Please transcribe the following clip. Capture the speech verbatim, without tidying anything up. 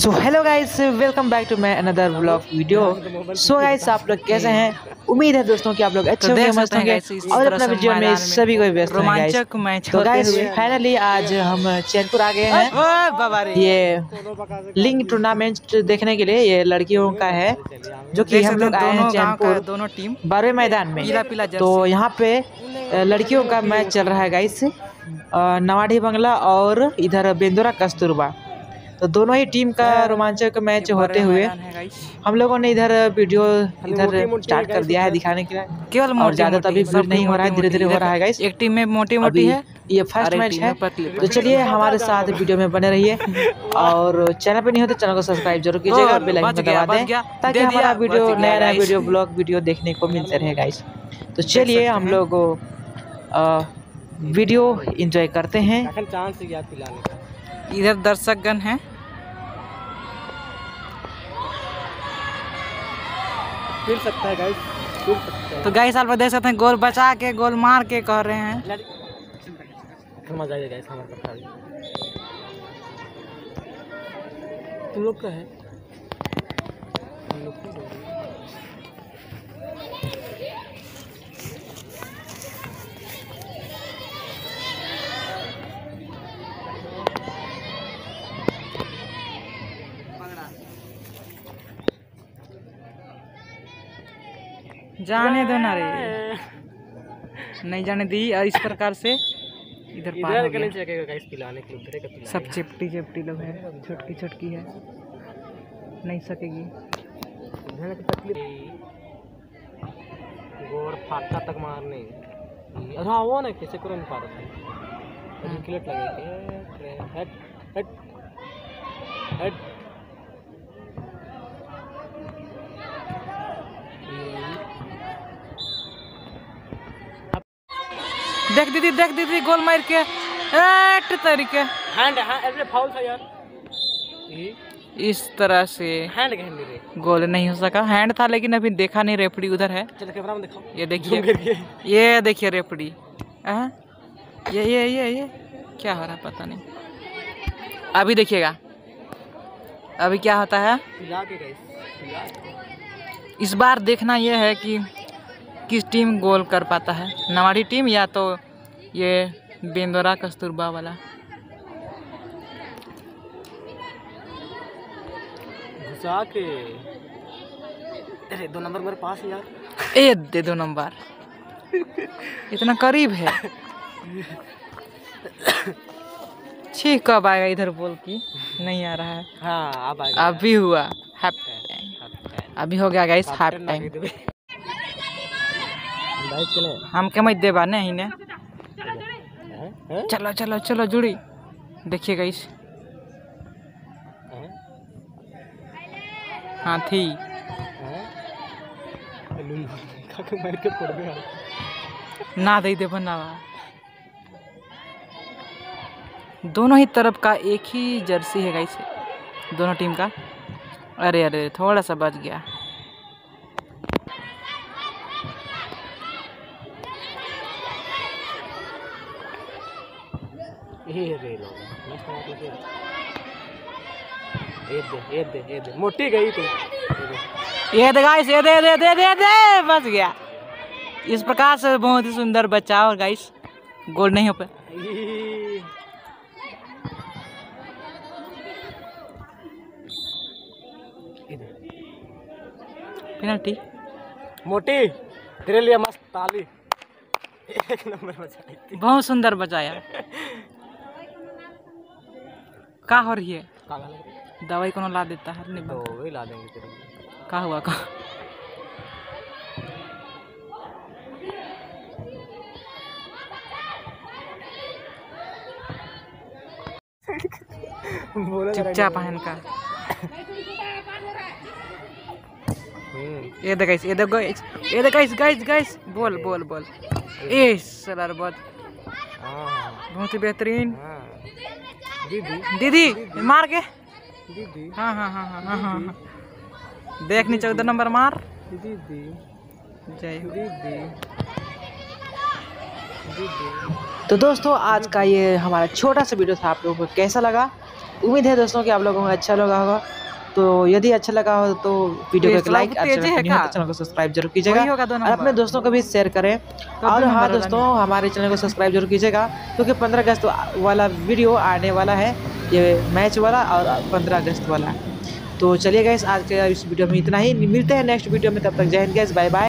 So hello guys, welcome back to my another vlog video. So guys, आप लोग कैसे हैं? उम्मीद है दोस्तों कि आप लोग अच्छे होंगे, मस्त होंगे और अपना जीवन में सभी को व्यस्त रोमांचक मैच। तो गाइस, फाइनली आज हम चैनपुर आ गए हैं ये लिंग टूर्नामेंट देखने के लिए। ये लड़कियों का है जो कि हम लोग आए हैं चैनपुर दोनों टीम बारवे मैदान में। तो यहाँ पे लड़कियों का मैच चल रहा है गाइस, नवाडी बंगला और इधर बेंदोरा कस्तूरबा। तो दोनों ही टीम का रोमांचक मैच होते हुए हम लोगों ने इधर वीडियो इधर स्टार्ट कर दिया है दिखाने के लिए। केवल और ज्यादा तभी भीड़ नहीं हो रहा है, धीरे धीरे हो रहा है गाइस। एक टीम में मोटी मोटी है, ये फर्स्ट मैच है। तो चलिए हमारे साथ वीडियो में बने रहिए और चैनल पे नहीं हो तो चैनल को सब्सक्राइब जरूर कीजिएगा और बेल आइकन दबा दें ताकि हमारा वीडियो नया नया वीडियो ब्लॉग वीडियो देखने को मिलते रहे गाइस। तो चलिए हम लोग वीडियो एंजॉय करते हैं। इधर दर्शकगण हैं, मिल सकता है गाइस, मिल सकता है। तो गाइस आप देख सकते हैं, गोल बचा के गोल मार के कह रहे हैं। मजा आएगा गाइस हमारा, तुम लोग का है। जाने दो ना रे, नहीं जाने दी। और इस प्रकार से इधर पार गाइस, सब चिपटी चिपटी लोग है, छोटकी छोटकी है, नहीं सकेगी। गोर फाटका तक मारने, हाँ वो ना किसी को नहीं पाता। देख दीदी, देख दीदी, गोल मार के एट तरीके हैंड हैंड फाउल था यार। इस तरह से हैंड गोल नहीं हो सका, हैंड था लेकिन अभी देखा नहीं। रेफरी उधर है, चलो कैमरा में दिखाओ। ये देखिए, ये देखिए रेफरी, ये ये ये ये क्या हो रहा है पता नहीं। अभी देखिएगा अभी क्या होता है। इस बार देखना यह है कि किस टीम गोल कर पाता है, नवाडी टीम या तो ये बेंदोरा कस्तूरबा वाला। घुसा के अरे दो नंबर मेरे पास यार, ए दे दो नंबर। इतना करीब है, छी कब आएगा इधर बोल की, नहीं आ रहा है। हाँ अब आएगा, अभी हुआ हाफ टाइम, अभी हो गया गाइस हाफ टाइम। हम के मत देबा नहीं ने, चलो चलो चलो जुड़ी। देखिए गाइस, हाथी ना दे दे बनावा। दोनों ही तरफ का एक ही जर्सी है गाइस, दोनों टीम का। अरे अरे थोड़ा सा बच गया। मोटी गई तो ये दे गाइस, ये दे दे दे दे दे बच गया। इस प्रकार से बहुत ही सुंदर बचाव और गाइस गोल नहीं हो पाया। पेनल्टी मोटी, तेरे लिए मस्त ताली, एक नंबर बचाई, बहुत सुंदर बचाया। का हो रही है, दवाई कोनो ला देता है नहीं, तो वही ला देंगे तेरे को। का हुआ का चुपचाप पहन का ये देख गाइस, ये देख गाइस, ये देख गाइस गाइस गाइस बोल बोल बोल। ए सलार बहुत बहुत ही बेहतरीन दीदी, दीदी मार के दीदी। हाँ हाँ हाँ हाँ हाँ हाँ, देख नीचे उधर नंबर मार दीदी। जय हो दीदी। तो दोस्तों, आज का ये हमारा छोटा सा वीडियो था, आप लोगों को कैसा लगा उम्मीद है दोस्तों कि आप लोगों को अच्छा लगा होगा। तो यदि अच्छा लगा हो तो वीडियो को लाइक, अच्छा चैनल को सब्सक्राइब जरूर कीजिएगा और अपने दोस्तों को भी शेयर करें। और हाँ दोस्तों, हमारे चैनल को सब्सक्राइब जरूर कीजिएगा क्योंकि पंद्रह अगस्त वाला वीडियो आने वाला है, ये मैच वाला और पंद्रह अगस्त वाला। तो चलिए गाइस, आज के इस वीडियो में इतना ही, मिलते हैं नेक्स्ट वीडियो में। तब तक जय हिंद गाइस, बाय बाय।